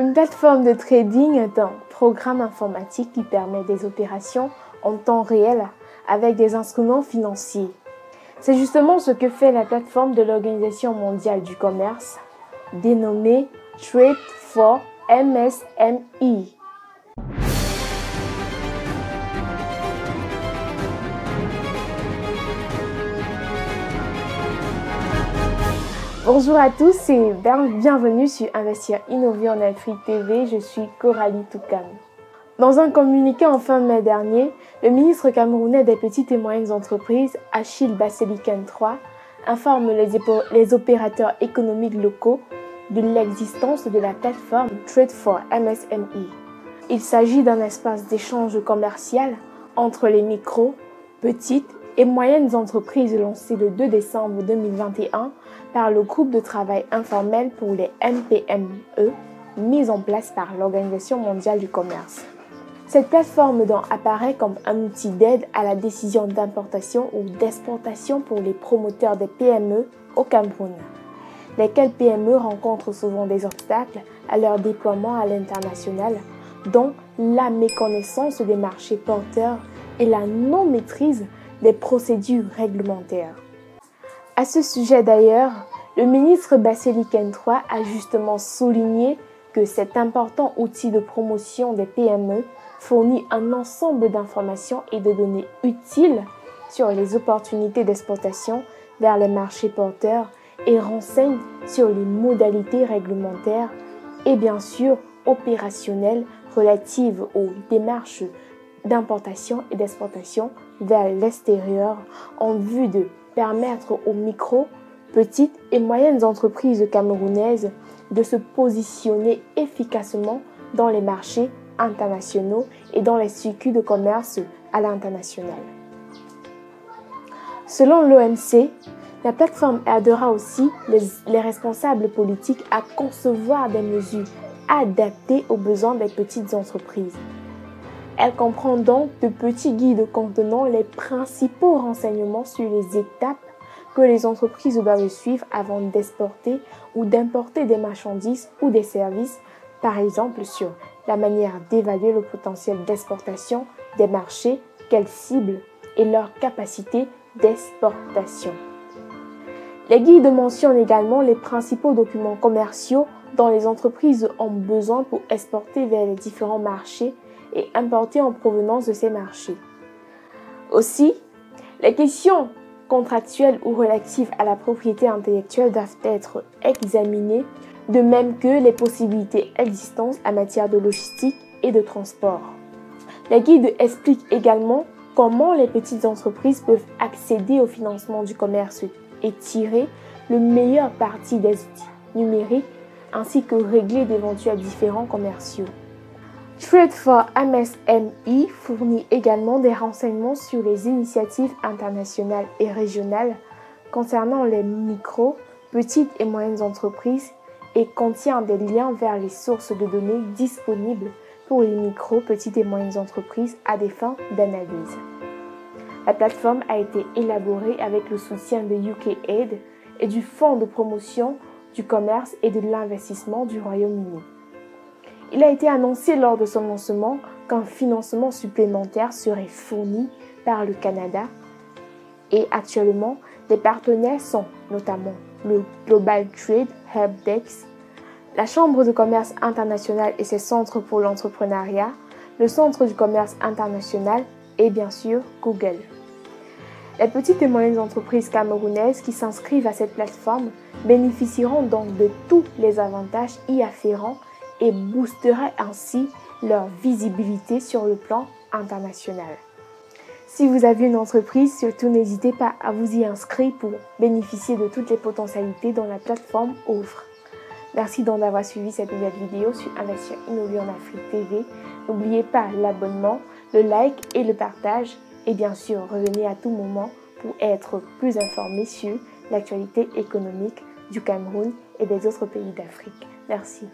Une plateforme de trading est un programme informatique qui permet des opérations en temps réel avec des instruments financiers. C'est justement ce que fait la plateforme de l'Organisation mondiale du commerce, dénommée TRADE4MSME. Bonjour à tous et bienvenue sur Investir Innover en Afrique TV, je suis Coralie Toukam. Dans un communiqué en fin mai dernier, le ministre camerounais des Petites et Moyennes Entreprises, Achille Bassilekin III, informe les opérateurs économiques locaux de l'existence de la plateforme TRADE4MSME. Il s'agit d'un espace d'échange commercial entre les micros, petites et moyennes entreprises lancées le 2 décembre 2021 par le groupe de travail informel pour les MPME mis en place par l'Organisation mondiale du commerce. Cette plateforme apparaît comme un outil d'aide à la décision d'importation ou d'exportation pour les promoteurs des PME au Cameroun, lesquels PME rencontrent souvent des obstacles à leur déploiement à l'international, dont la méconnaissance des marchés porteurs et la non-maîtrise des procédures réglementaires. À ce sujet d'ailleurs, le ministre Bassilekin III a justement souligné que cet important outil de promotion des PME fournit un ensemble d'informations et de données utiles sur les opportunités d'exportation vers les marchés porteurs et renseigne sur les modalités réglementaires et bien sûr opérationnelles relatives aux démarches d'importation et d'exportation vers l'extérieur en vue de permettre aux micro, petites et moyennes entreprises camerounaises de se positionner efficacement dans les marchés internationaux et dans les circuits de commerce à l'international. Selon l'OMC, la plateforme aidera aussi les responsables politiques à concevoir des mesures adaptées aux besoins des petites entreprises. Elle comprend donc de petits guides contenant les principaux renseignements sur les étapes que les entreprises doivent suivre avant d'exporter ou d'importer des marchandises ou des services, par exemple sur la manière d'évaluer le potentiel d'exportation des marchés qu'elles ciblent et leur capacité d'exportation. Les guides mentionnent également les principaux documents commerciaux dont les entreprises ont besoin pour exporter vers les différents marchés et importer en provenance de ces marchés. Aussi, les questions contractuelles ou relatives à la propriété intellectuelle doivent être examinées, de même que les possibilités existantes en matière de logistique et de transport. Les guides expliquent également comment les petites entreprises peuvent accéder au financement du commerce et tirer le meilleur parti des outils numériques ainsi que régler d'éventuels différends commerciaux. TRADE4MSME fournit également des renseignements sur les initiatives internationales et régionales concernant les micro, petites et moyennes entreprises et contient des liens vers les sources de données disponibles pour les micro, petites et moyennes entreprises à des fins d'analyse. La plateforme a été élaborée avec le soutien de UKAID et du Fonds de promotion du commerce et de l'investissement du Royaume-Uni. Il a été annoncé lors de son lancement qu'un financement supplémentaire serait fourni par le Canada et actuellement, les partenaires sont notamment le Global Trade Helpdesk, la Chambre de commerce internationale et ses centres pour l'entrepreneuriat, le Centre du commerce international et bien sûr Google. Les petites et moyennes entreprises camerounaises qui s'inscrivent à cette plateforme bénéficieront donc de tous les avantages y afférents et boosterait ainsi leur visibilité sur le plan international. Si vous avez une entreprise, surtout n'hésitez pas à vous y inscrire pour bénéficier de toutes les potentialités dont la plateforme offre. Merci donc d'avoir suivi cette nouvelle vidéo sur Investir Innover en Afrique TV. N'oubliez pas l'abonnement, le like et le partage. Et bien sûr, revenez à tout moment pour être plus informé sur l'actualité économique du Cameroun et des autres pays d'Afrique. Merci.